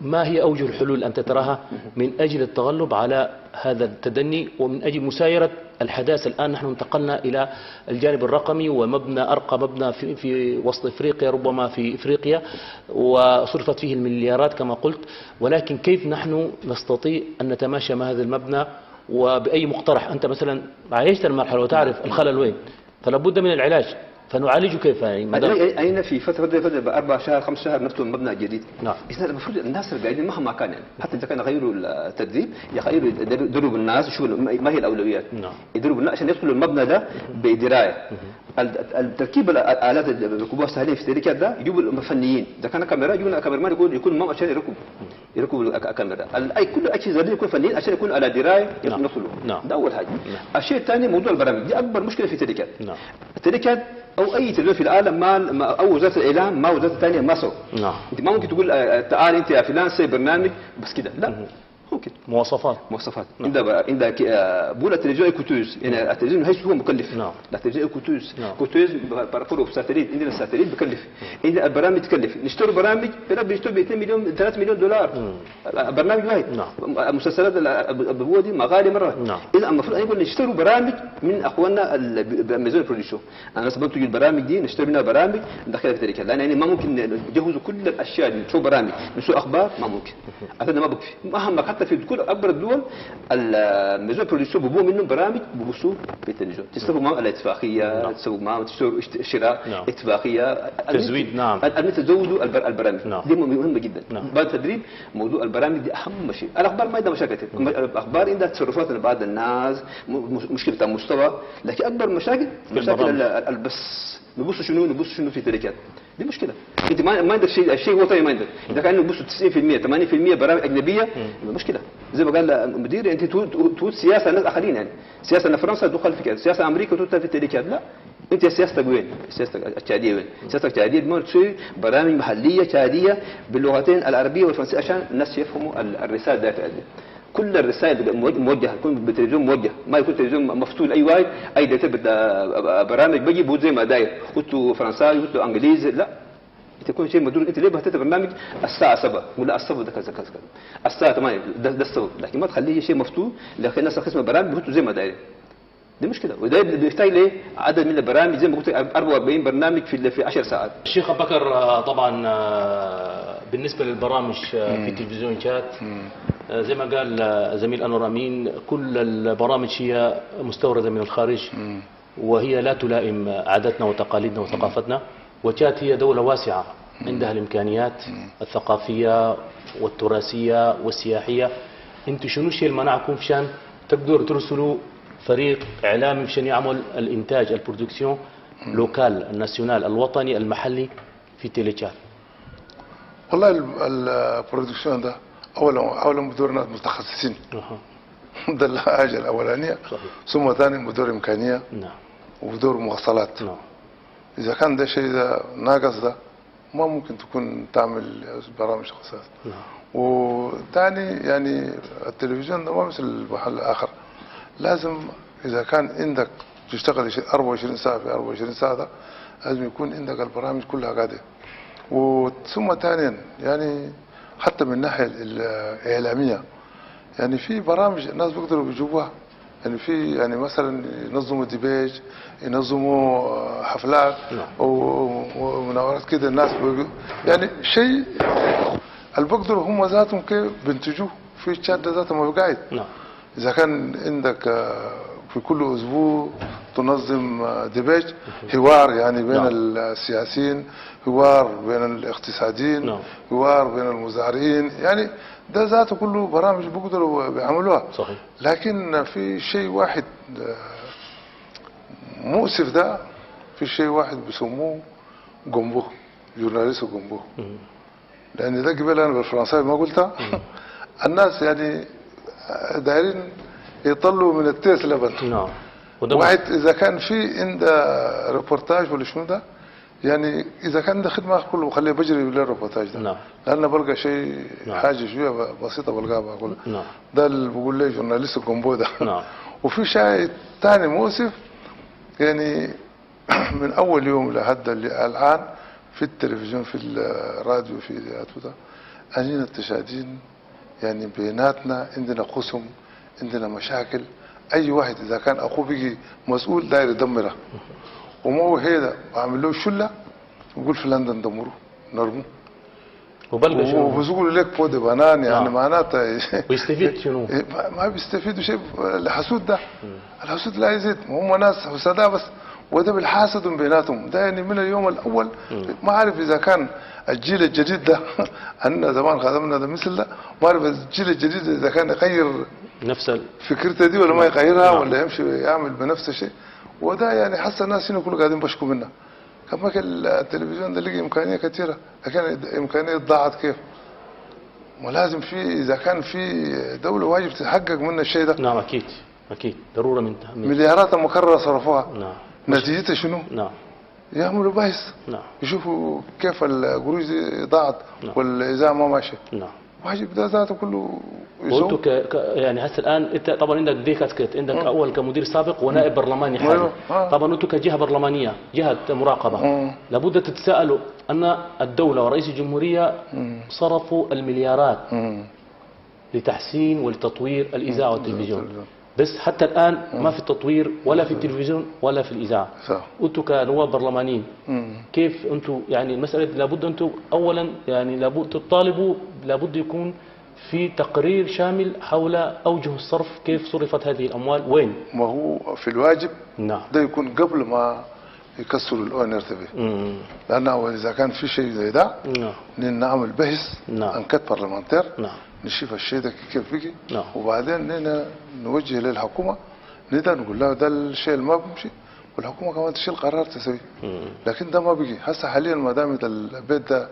ما هي أوجه الحلول أنت تراها من أجل التغلب على هذا التدني ومن أجل مسايرة الحداثة؟ الآن نحن انتقلنا إلى الجانب الرقمي ومبنى أرقى مبنى في وسط إفريقيا، ربما في إفريقيا، وصرفت فيه المليارات كما قلت، ولكن كيف نحن نستطيع أن نتماشى مع هذا المبنى وبأي مقترح؟ أنت مثلا عايشت المرحلة وتعرف الخلل وين، فلا بد من العلاج، فنعالجه كيف يعني؟ أين في فترة 4 شهور 5 شهور نفتح مبنى جديد. نعم. إذا المفروض الناس القاعدين مهما كان يعني حتى إذا كان يغيروا التدريب، يغيروا يدربوا الناس يشوفوا ما هي الأولويات. نعم. يدربوا الناس عشان يدخلوا المبنى ده بدراية. تركيب الآلات الركوبها سهلة في التركيب ده، يجيبوا فنيين، إذا كان كاميرا يجيبوا كاميرمان يكون مام عشان يركب الكاميرا، أي كل أشياء زي يكون فنيين عشان يكون على دراية يدخلوا. نعم. ده أول حاجة. الشيء الثاني موضوع البرامج، دي أكبر مشكلة في التركيب. نعم. التركيب أو أي تلفزيون في العالم ما أو وزارة الإعلام ما وزارة الثانية ما سووا. نعم. أنت ما ممكن تقول تعال أنت يا فلان سوي برنامج بس كده، لا. ممكن مواصفات. نعم. عند بولا تلفزيون كوتوز، يعني التلفزيون هاي هو مكلف. نعم. التلفزيون كوتوز باركورو بساتريت، عندنا الساتريت بكلف، عندنا البرامج تكلف، نشتري برامج بنشتري ب 2 مليون 3 مليون دولار. برنامج واحد. نعم. مسلسلات البوه دي غالي مره. نعم. اذا المفروض ان نشتري برامج من اخواننا الامازون بروديوشن، انا بنتج البرامج دي نشتري منها برامج ندخلها في ذلك، لان يعني ما ممكن نجهزوا كل الاشياء دي، نشوف برامج نشوف اخبار ما ممكن. ما بكفي، مهما حتى في كل اكبر الدول المازون بروديوشن بيبقوا منهم برامج ببثوا في التلفزيون، تسووا معهم الاتفاقيه، تسووا معهم شراء اتفاقيه تزويد. نعم. ان تزودوا البرامج دي مهمه جدا. بعد التدريب موضوع البرامج دي اهم شيء. الاخبار ما عندها مشاكل، الاخبار عندها تصرفات لبعض الناس، مشكله المستوى، لكن اكبر مشاكل البث. نبص شنو في تركات دي مشكله. انت ما عندك شيء، الشيء هو طيب ما عندك، اذا كان نبص 90% 80% برامج اجنبيه مشكله. زي ما قال مدير انت تقول سياسه الناس اخرين، يعني سياسه فرنسا دخل في كده، سياسه امريكا تدخل في التركات، لا انت سياستك وين؟ سياستك التشاديه وين؟ سياستك التشاديه ما تسوي برامج محليه تشاديه باللغتين العربيه والفرنسيه عشان الناس يفهموا الرساله دافئه دي. كل الرسائل موجهه، يكون بالتلفزيون موجه، ما يكون تلفزيون مفتول اي واحد اي برامج بيجي بوت زي ما داير، قلتوا فرنساوي قلتوا انجليزي، لا تكون شيء مدروس. انت ليه بهتت برنامج الساعه 7 ولا الصبح ده كذا كذا الساعه 8 ده الصبح، لكن ما تخليه شيء مفتول، لكن الناس قسم برامج بيحطوا زي ما داير، دي مشكله. وده بيحتاج ليه عدد من البرامج زي ما قلت 44 برنامج في 10 ساعات. الشيخ أبكر طبعا بالنسبه للبرامج في تلفزيون شات زي ما قال زميل أنور أمين، كل البرامج هي مستوردة من الخارج وهي لا تلائم عاداتنا وتقاليدنا وثقافتنا، وشات هي دولة واسعة عندها الإمكانيات الثقافية والتراثية والسياحية. انتوا شنو الشيء اللي منعكم فشان تقدروا ترسلوا فريق إعلامي فشان يعمل الإنتاج البرودكسيون لوكال الناسيونال الوطني المحلي في تيليشات؟ والله البرودكسيون ده اولا بدور ناس متخصصين. ده الحاجه الاولانيه. ثم ثاني بدور امكانيه. نعم. وبدور مواصلات. نعم. اذا كان ده شيء ده ناقص، ده ما ممكن تكون تعمل برامج خصائص. نعم. وثاني يعني التلفزيون ده ما مثل المحل الاخر، لازم اذا كان عندك تشتغل 24 ساعه في 24 ساعه، ده لازم يكون عندك البرامج كلها قاعده. ثم ثانيا يعني حتى من الناحيه الاعلاميه، يعني في برامج الناس بيقدروا بيجيبوها، يعني في يعني مثلا ينظموا ديبيج، ينظموا حفلات ومناورات كده، الناس يعني شيء اللي بيقدروا هم ذاتهم كيف بينتجوه في الشات ذاتهم ما بقاعد. اذا كان عندك في كل اسبوع تنظم ديبيج، حوار يعني بين السياسيين، حوار بين الاقتصاديين، حوار بين المزارعين، يعني ده ذاته كله برامج بيقدروا بيعملوها. صحيح. لكن في شيء واحد مؤسف، ده في شيء واحد بيسموه جومبو، جورناليست جومبو، لان ده قبل انا بالفرنساوي ما قلتها. الناس يعني دايرين يطلوا من التيس لبن. نعم. واحد اذا كان في عنده ريبورتاج ولا شنو ده، يعني اذا كان ده خدمه كله خليه بجري للريبورتاج ده. نعم. لانه بلقى شيء حاجه شويه بسيطه بلقاها بقول. نعم. ده اللي بقول لي جورناليست الجومبو ده. نعم. وفي شيء ثاني مؤسف، يعني من اول يوم لحد الان في التلفزيون في الراديو في اذاعته ده اجينا التشادين، يعني بيناتنا عندنا خصم، عندنا مشاكل، اي واحد اذا كان اخوه بيجي مسؤول داير يدمره، وما هو هيدا بعمل له شله ويقول فلان ده ندمره نرموه وبلغ شنو، وبيقولوا لك فود بنان يعني. نعم. معناتها بيستفيد شنو؟ ما بيستفيدوا شيء. الحسود ده الحسود لا يزيد، هم ناس حسداء بس، وده بالحاسد بيناتهم ده يعني من اليوم الاول. ما عارف اذا كان الجيل الجديد ده عندنا زمان خدمنا ده مثل ده، ما عارف الجيل الجديد اذا كان يغير نفس الفكرة دي ولا ما يغيرها. نعم. ولا يمشي يعمل بنفس الشيء، وده يعني حس الناس هنا كلهم قاعدين بشكوا منها. كما كان التلفزيون ده لقي امكانيه كثيره، لكن امكانيه ضاعت كيف؟ ما لازم في اذا كان في دوله واجب تتحقق منها الشيء ده. نعم اكيد اكيد ضروره من مليارات مكرره صرفوها. نعم. نتيجتها شنو؟ نعم. يعملوا بحث. نعم. يشوفوا كيف القروش دي ضاعت. نعم. والاذاعه ما ماشيه. نعم. واجب ده ذاته كله يسوق. يعني هسه الان انت طبعا عندك دي كاسكت، عندك اول كمدير سابق ونائب برلماني حالي، طبعا انتم كجهه برلمانيه، جهه مراقبه، لابد تتساءلوا ان الدوله ورئيس الجمهوريه صرفوا المليارات لتحسين ولتطوير الاذاعه والتلفزيون، بس حتى الان ما في تطوير ولا في التلفزيون ولا في الاذاعه. انتم كنواب برلمانيين كيف انتم يعني المساله لابد انتم اولا يعني لابد تطالبوا، لابد يكون في تقرير شامل حول اوجه الصرف، كيف صرفت هذه الاموال وين؟ ما هو في الواجب نعم ده يكون قبل ما يكسروا الاونر تبعه، لانه اذا كان في شيء زي ده نعمل بحث انكت برلمانتير نشوف الشيء ده كيف بيجي، وبعدين نوجه للحكومه نقدر نقول لها ده الشيء اللي ما بيمشي، والحكومه كمان تشيل قرار تسويه. لكن ده ما بيجي هسه حاليا ما دام البيت ده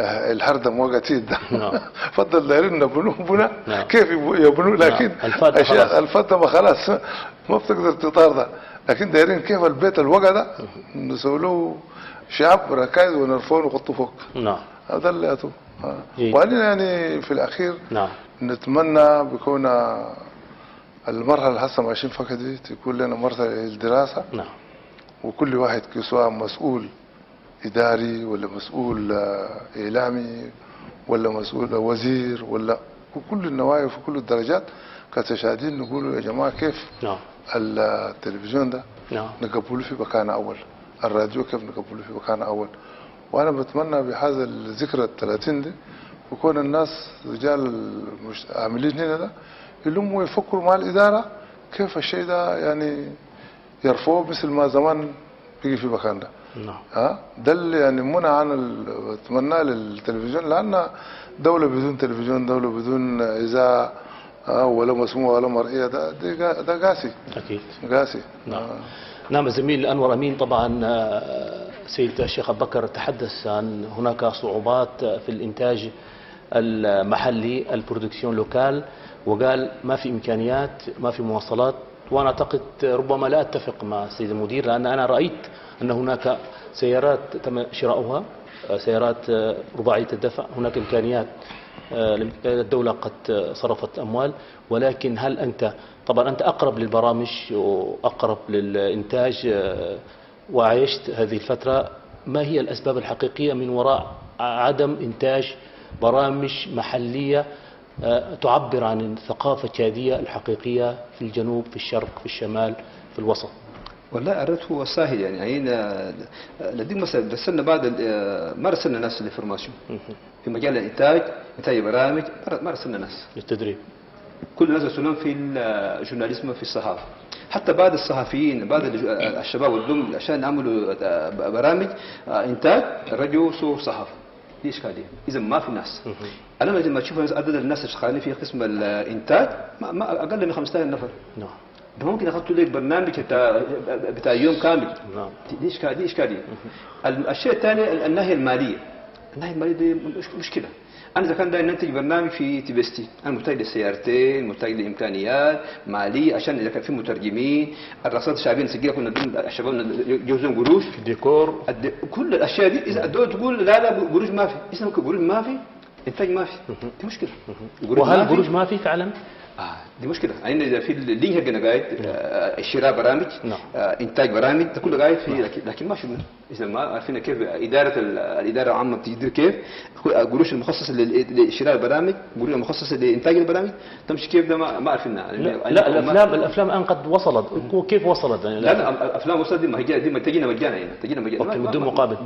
الهردم وقتيد ده فضل دايرين نبنوه بنا كيف يبنوه، لكن الفضه خلاص ما بتقدر تطاردها، لكن دايرين كيف البيت الوقع ده نسوي له شعب ركائز ونرفعه ونحطه فوق. نعم هذا اللي ياتوه. وعلينا يعني في الاخير نتمنى بكون المرحله اللي هسه ماشيين فيها دي تكون لنا مرحله للدراسه، وكل واحد سواء مسؤول اداري ولا مسؤول اعلامي ولا مسؤول وزير ولا كل النوايا وفي كل الدرجات كتشاهدين نقولوا يا جماعه كيف التلفزيون ده نقبله في مكان اول، الراديو كيف نقبله في مكان اول. وانا بتمنى بهذا الذكرى ال30 دي يكون الناس رجال عاملين هنا ده يلموا يفكروا مع الاداره كيف الشيء ده يعني يرفعوه مثل ما زمان بيجي في مكان ده. نعم ده اللي يعني منع عن اتمناه للتلفزيون، لان دوله بدون تلفزيون، دوله بدون اذاعه ولا مسموعه ولا مرئيه ده قاسي. اكيد قاسي. نعم نعم الزميل انور امين طبعا سيدي الشيخ أبكر تحدث عن هناك صعوبات في الانتاج المحلي البرودكسيون لوكال، وقال ما في امكانيات ما في مواصلات، وانا اعتقد ربما لا اتفق مع السيد المدير، لان انا رايت ان هناك سيارات تم شراؤها، سيارات رباعيه الدفع، هناك امكانيات الدوله قد صرفت اموال، ولكن هل انت طبعا انت اقرب للبرامج واقرب للانتاج وعيشت هذه الفترة، ما هي الأسباب الحقيقية من وراء عدم إنتاج برامج محلية تعبر عن الثقافة الشادية الحقيقية في الجنوب في الشرق في الشمال في الوسط؟ والله أردت هو ساهل يعني لدينا مثلا رسلنا بعض ما رسلنا ناس للفورماسيون في مجال الإنتاج، إنتاج برامج ما رسلنا ناس للتدريب، كل الناس رسلنا في الجورناليزم في الصحافة، حتى بعض الصحفيين بعض الشباب والدم عشان عملوا برامج انتاج راديو صور صحافه، دي اشكاليه، اذا ما في ناس. انا لما اشوف عدد الناس شغالين في قسم الانتاج ما اقل من 15 نفر. نعم ده ممكن احط لك برنامج بتاع يوم كامل. نعم دي اشكاليه، دي اشكاليه. الشيء الثاني الناحيه الماليه، الناحيه الماليه دي مشكله. أنا إذا كان داير ننتج برنامج في تي بي تي، أنا محتاج لسيارتين، محتاج لإمكانيات مالية، عشان إذا كان في مترجمين، الرقصات الشعبية نسجلها كنا الشباب يجوزون قروش، الديكور، كل الأشياء دي، إذا الدولة تقول لا قروش ما في، إذا قروش ما في، إنتاج ما في، دي مشكلة. وهل قروش ما في فعلاً؟ دي مشكله، يعني اذا في اللي هنا قاعد شراء برامج انتاج برامج ده كله قاعد في، لكن ما شفنا اذا ما عرفنا كيف الاداره العامه بتدير كيف، قروش المخصصه لشراء البرامج، قروش المخصصه لانتاج البرامج تمشي كيف، ده ما عرفنا. لا الافلام الان قد وصلت، كيف وصلت؟ يعني لا الافلام وصلت دي ما هي دي تجينا مجانا، يعني تجينا مجانا بدون مقابل،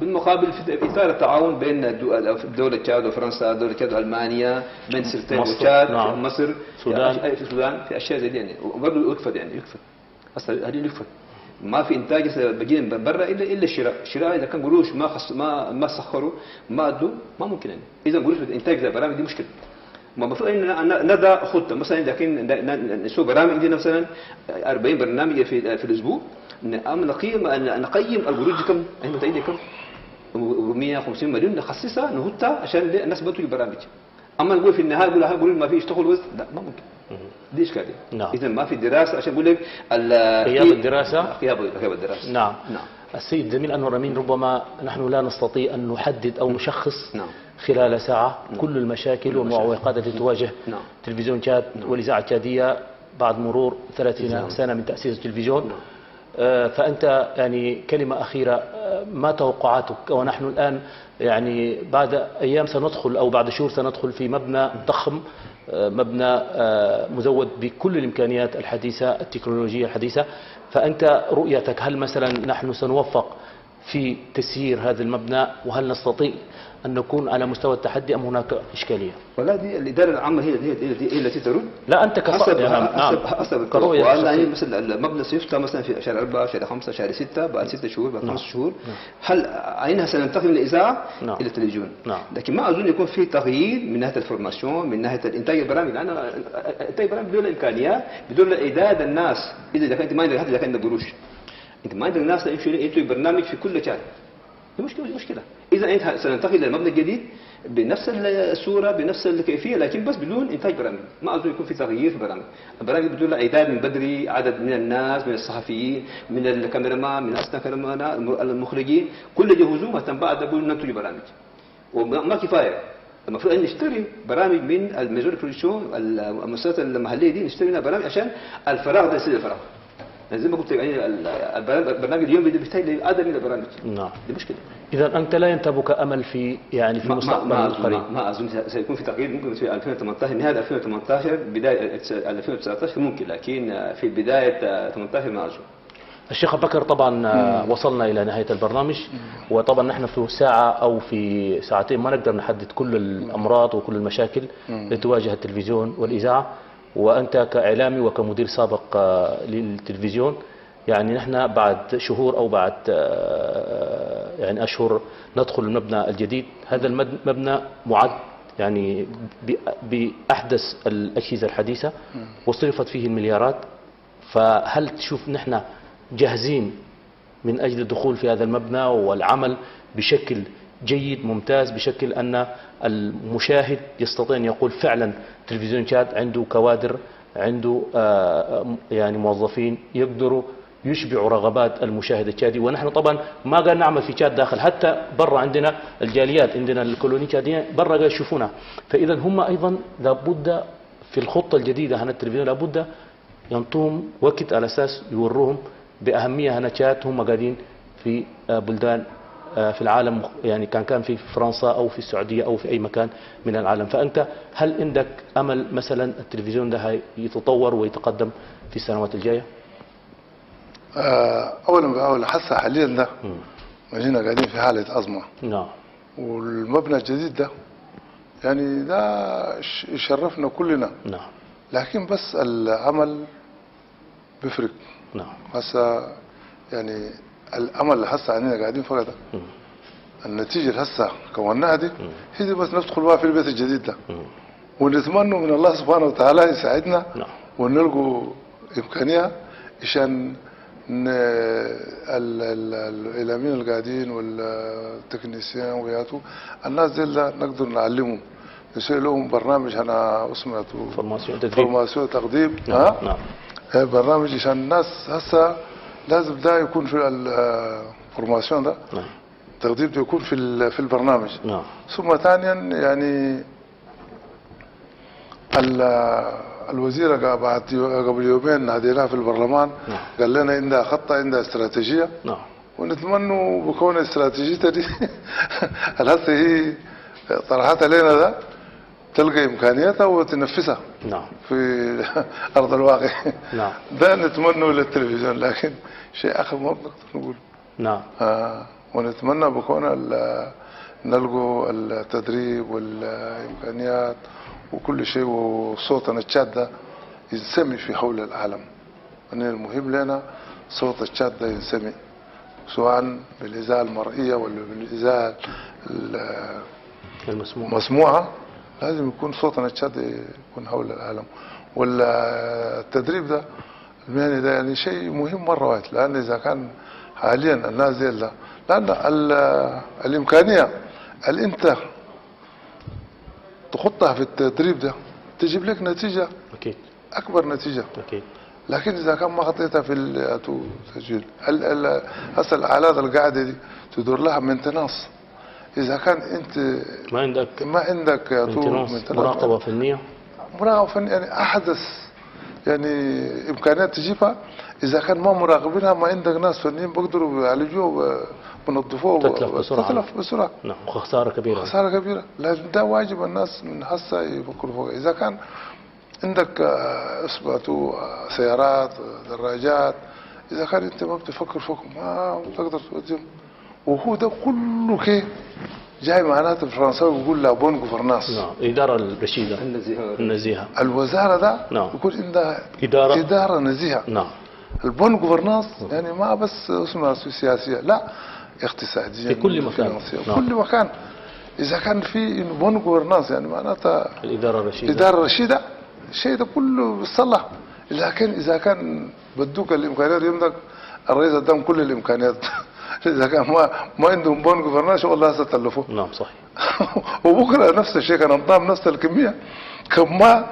بالمقابل في اثاره تعاون بين دوله تشاد وفرنسا، دوله تشاد والمانيا، بين سلطتين وتشاد مصر السودان، في السودان في اشياء زي دي يعني، وبرضه يكفد يعني يكفد اصلا هذه يكفد، ما في انتاج بيجي من برا الا الشراء، الشراء اذا كان قروش ما سخروا ما ادوا ما ممكن يعني، اذا قروش انتاج زي البرامج دي مشكله. ما المفروض ان ندى خطه مثلا، لكن نسوي برامج دي مثلا 40 برنامج في الاسبوع، نقيم القروش دي كم، احنا متعدين كم 150 مليون نخصصها نهتها عشان الناس بتوجد برامج، اما نقول في النهايه يقول ما في يشتغل وزن، لا ما ممكن، دي اشكاليه. نعم اذا ما في دراسه عشان اقول لك غياب الدراسه، غياب الدراسه. نعم السيد زميل أنور أمين ربما نحن لا نستطيع أن نحدد أو نشخص خلال ساعة كل المشاكل والمعوقات التي تواجه تلفزيون تشاد والإذاعة التشادية بعد مرور 30 سنة من تأسيس التلفزيون. فأنت يعني كلمة أخيرة، ما توقعاتك؟ ونحن الآن يعني بعد أيام سندخل أو بعد شهور سندخل في مبنى ضخم، مبنى مزود بكل الإمكانيات الحديثة، التكنولوجيا الحديثة، فأنت رؤيتك هل مثلا نحن سنوفق في تسيير هذا المبنى، وهل نستطيع أن نكون على مستوى التحدي أم هناك إشكالية؟ والله دي الإدارة العامة هي التي ترد. لا أنت كصاحب كرؤية يعني مثلا المبنى سيفتح مثلا في شهر 4 شهر 5 شهر 6 بعد 6 شهور بعد 5 شهور، هل عينها سننتقل من الإذاعة إلى التلفزيون؟ لكن ما أظن يكون في تغيير من ناحية الفورماسيون، من ناحية إنتاج البرامج. أنا إنتاج برامج بدون إمكانيات، بدون إعداد الناس، إذا كنت ما عندك حتى إذا كان عندك قروش، أنت ما عندك ناس يمشوا برنامج في كل تشاد. مشكلة. إذا أنت سننتقل إلى المبنى الجديد بنفس الصورة بنفس الكيفية، لكن بس بدون إنتاج برامج. ما أظن يكون في تغيير في البرامج. البرامج بدون إعداد من بدري، عدد من الناس، من الصحفيين، من الكاميرامان، من أصلا كاميرامان، المخرجين، كل جهوزهم حتى بعد يقولوا ننتج برامج. وما كفاية. المفروض أن نشتري برامج من الميزون البرودكشن، المؤسسات المحلية دي نشتري منها برامج عشان الفراغ ده يصير الفراغ. زي ما قلت يعني البرنامج اليوم بيحتاج لعدد من البرامج. نعم. دي مشكلة. إذا أنت لا ينتابك أمل في يعني في المستقبل القريب؟ ما أظن سيكون في تغيير، ممكن في 2018 نهاية 2018 بداية 2019 ممكن، لكن في بداية 18 ما أظن. الشيخ أبكر طبعا وصلنا إلى نهاية البرنامج، وطبعا نحن في ساعة أو في ساعتين ما نقدر نحدد كل الأمراض وكل المشاكل اللي تواجه التلفزيون والإذاعة. وأنت كإعلامي وكمدير سابق للتلفزيون، يعني نحن بعد شهور أو بعد يعني أشهر ندخل المبنى الجديد. هذا المبنى معد يعني بأحدث الأجهزة الحديثة وصرفت فيه المليارات، فهل تشوف نحن جاهزين من أجل الدخول في هذا المبنى والعمل بشكل جيد ممتاز، بشكل أن المشاهد يستطيع أن يقول فعلا تلفزيون تشاد عنده كوادر، عنده يعني موظفين يقدروا يشبعوا رغبات المشاهد التشادي؟ ونحن طبعا ما قاعد نعمل في تشاد داخل، حتى برا عندنا الجاليات، عندنا الكولوني تشادية برا قاعد يشوفونها. فإذا هم أيضا لابد في الخطة الجديدة عن التلفزيون لابد ينطوهم وقت على أساس يوروهم بأهمية هنا تشاد. هم قاعدين في بلدان في العالم، يعني كان في فرنسا أو في السعودية أو في أي مكان من العالم. فأنت هل عندك أمل مثلا التلفزيون ده يتطور ويتقدم في السنوات الجاية؟ أولا بأولا حتى حاليا ده جينا قاعدين في حالة أزمة. نعم. والمبنى الجديد ده يعني ده يشرفنا كلنا. نعم. لكن بس العمل بيفرق. نعم. هسه يعني الامل اللي هسه عندنا قاعدين فوق ده، النتيجه اللي هسه كوناها دي هي دي، بس ندخل بقى في البيت الجديد ده ونتمنى من الله سبحانه وتعالى يساعدنا ونلقوا امكانيه عشان الاعلاميين اللي قاعدين والتكنيسيان وياته الناس دي نقدر نعلمهم، نسوي لهم برنامج انا اسمته فورماسيون تقديم. نعم. برنامج عشان الناس هسه لازم ده يكون في الفورماسيون ده. نعم. التغذيب ده يكون في البرنامج. نعم. ثم ثانيا يعني الوزير قبل يومين ناديناه في البرلمان. نعم. قال لنا عندها خطة، عندها استراتيجية. نعم. ونتمنى بكون استراتيجيتها دي هسه هي طرحتها لنا ده تلقى إمكانياتها وتنفذها. نعم. في أرض الواقع. نعم. ده نتمنى للتلفزيون، لكن شيء آخر ما بنقدر نقوله. نعم. ونتمنى بكون نلقوا التدريب والإمكانيات وكل شيء، وصوتنا التشاد ده ينسمع في حول العالم. يعني المهم لنا صوت التشاد ده ينسمع، سواء بالإذاعة المرئية ولا بالإذاعة المسموعة. لازم يكون صوتنا التشادي يكون حول العالم. والتدريب ده المهني ده يعني شيء مهم مرة واحد، لأن إذا كان حاليا الناس دي لأن الإمكانية اللي أنت تحطها في التدريب ده تجيب لك نتيجة أكيد، أكبر نتيجة أكيد. لكن اذا كان ما حطيتها في التسجيل هسه هذا القاعده دي تدور لها مينتنانس. اذا كان انت ما عندك مراقبه فنيه يعني احدث يعني امكانيات تجيبها. اذا كان ما مراقبينها ما عندك ناس فنيين بيقدروا يعالجوها وينظفوها تتلف بسرعه. نعم وخساره كبيره لازم ده واجب الناس من هسه يفكروا فوق. اذا كان عندك اثباتوا سيارات دراجات، اذا كان انت ما بتفكر فوق ما بتقدر تقدم. وهو ده كله كيف جاي معناته الفرنساوي بيقول لا بون غوفرناس، الاداره الرشيده النزيهه. الوزاره ده بيكون عندها اداره نزيهه. نعم البون غوفرناس يعني ما بس اسمها سياسيه، لا اقتصاديه في كل مكان اذا كان في بون غوفرناس يعني معناتها الاداره الرشيده الشيء ده كله بيتصلح. لكن اذا كان بدوك الامكانيات يمدك الرئيس قدام كل الامكانيات اذا كان ما عندهم بون غوفرناس والله ستلفوه. نعم صحيح وبكره نفس الشيء كان نظام نفس الكميه كما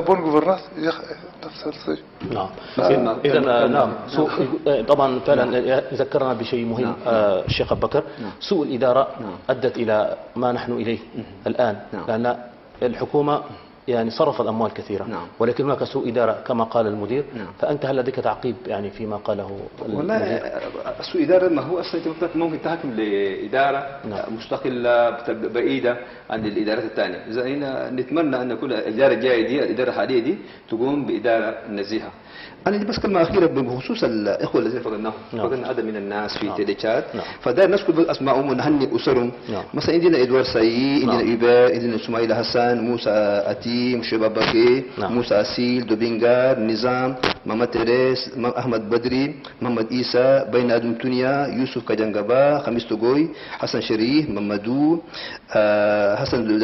بون غوفرناس نفس الشيء. نعم اذا نعم طبعا فعلا ذكرنا بشيء مهم الشيخ أبكر. سوء الاداره ادت الى ما نحن اليه الان، لان الحكومه يعني صرف الأموال كثيرة، ولكن هناك سوء إدارة كما قال المدير. فأنت هل لديك تعقيب يعني فيما قاله المدير؟ سوء إدارة ما هو أصلا ممكن تحكم لإدارة مستقلة بعيدة عن الإدارات الثانية. إذا هنا نتمنى أن كل الإدارة الجاية دي الإدارة الحالية دي تقوم بإدارة نزيهة. أنا دي بس كلمة أخيرة بخصوص الإخوة الذين فقدناهم، فقدنا عدد من الناس في تيليتشات، فدار نذكر بالأسماء ونهني أسرهم. مثلا عندنا إدوار سايي، عندنا إيبا، عندنا اسماعيل حسان، موسى أتي، موسى أسيل، دوبينغار نزام، ماما تيريس، مام أحمد بدري، محمد إيساء، بين آدم تونيا، يوسف كاجانغبا، خميس توغوي، حسن شريح، محمدو حسن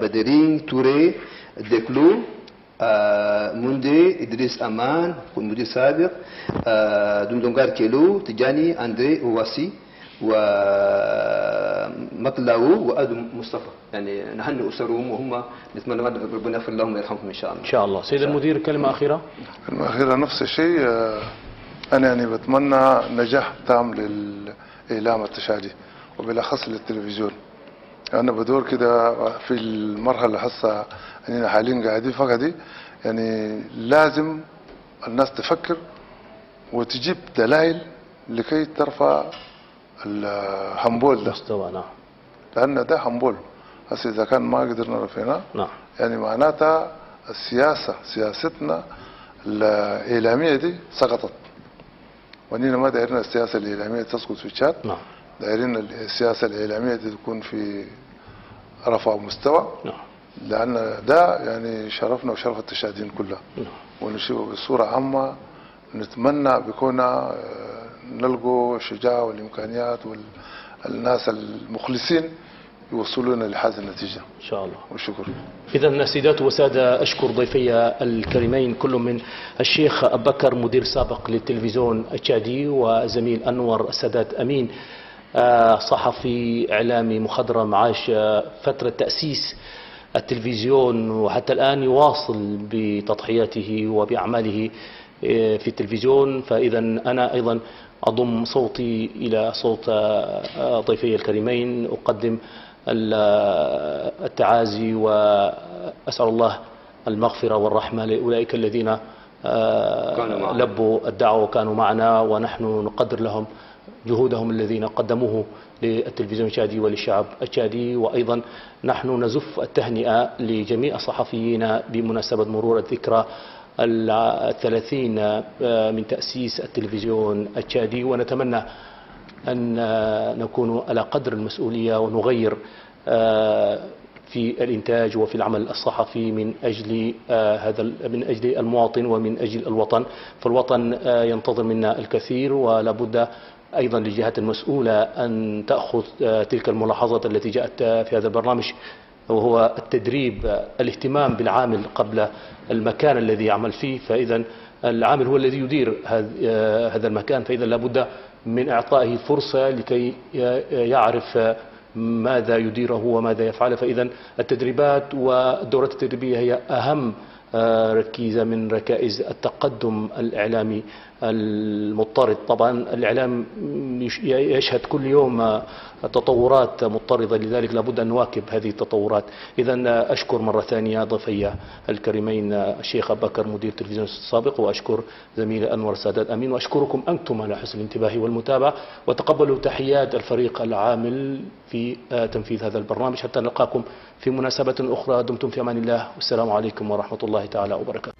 بدري، توري ديكلو، موندي ادريس امان مدير سابق، دمقور كيلو تجاني اندري واسي ومقلاو وادم مصطفى. يعني نحن اسرهم وهم نتمنى ربنا يغفر لهم ويرحمهم ان شاء الله. ان شاء الله. سيد المدير كلمه اخيره. كلمه اخيره نفس الشيء. انا يعني بتمنى نجاح تام للاعلام التشادي وبالاخص للتلفزيون. أنا بدور كده في المرحلة اللي حاسة أننا حاليا قاعدين فيها دي، يعني لازم الناس تفكر وتجيب دلائل لكي ترفع الهمبول ده مستوى. نعم لأن ده همبول بس إذا كان ما قدرنا رفعناه يعني معناتها السياسة سياستنا الإعلامية دي سقطت، وأننا ما دايرنا السياسة الإعلامية تسقط في الشات. دايرين السياسة الإعلامية دي تكون في رفع مستوى، لأن ده يعني شرفنا وشرف التشاهدين كلها، ونشوفه بصورة عامة. نتمنى بكونا نلقوا الشجاعة والإمكانيات والناس المخلصين يوصلون لهذه النتيجة إن شاء الله. وشكرا. إذا سيدات وسادة أشكر ضيفي الكريمين كل من الشيخ أبكر مدير سابق للتلفزيون التشادي، وزميل أنور السادات أمين صحفي إعلامي مخضرم عاش فترة تأسيس التلفزيون وحتى الآن يواصل بتضحياته وبأعماله في التلفزيون. فإذا أنا أيضا أضم صوتي إلى صوت ضيفي الكريمين، أقدم التعازي وأسأل الله المغفرة والرحمة لأولئك الذين لبوا الدعوة وكانوا معنا، ونحن نقدر لهم جهودهم الذين قدموه للتلفزيون التشادي وللشعب التشادي. وأيضا نحن نزف التهنئة لجميع الصحفيين بمناسبة مرور الذكرى الثلاثين من تأسيس التلفزيون التشادي، ونتمنى أن نكون على قدر المسؤولية ونغير في الإنتاج وفي العمل الصحفي من أجل هذا من أجل المواطن ومن أجل الوطن. فالوطن ينتظر منا الكثير، ولا بد أيضا للجهات المسؤولة أن تأخذ تلك الملاحظات التي جاءت في هذا البرنامج، وهو التدريب، الاهتمام بالعامل قبل المكان الذي يعمل فيه. فإذا العامل هو الذي يدير هذا المكان، فإذا لابد من إعطائه فرصة لكي يعرف ماذا يديره وماذا يفعله. فإذا التدريبات والدورات التدريبية هي أهم ركيزة من ركائز التقدم الإعلامي المضطرد. طبعا الإعلام يشهد كل يوم تطورات مضطردة، لذلك لابد أن نواكب هذه التطورات. إذا أشكر مرة ثانية ضيفي الكريمين الشيخ أبكر مدير تلفزيون السابق، وأشكر زميلي أنور السادات أمين، وأشكركم أنتم على حسن الانتباه والمتابعة، وتقبلوا تحيات الفريق العامل في تنفيذ هذا البرنامج. حتى نلقاكم في مناسبة أخرى، دمتم في أمان الله، والسلام عليكم ورحمة الله تعالى وبركاته.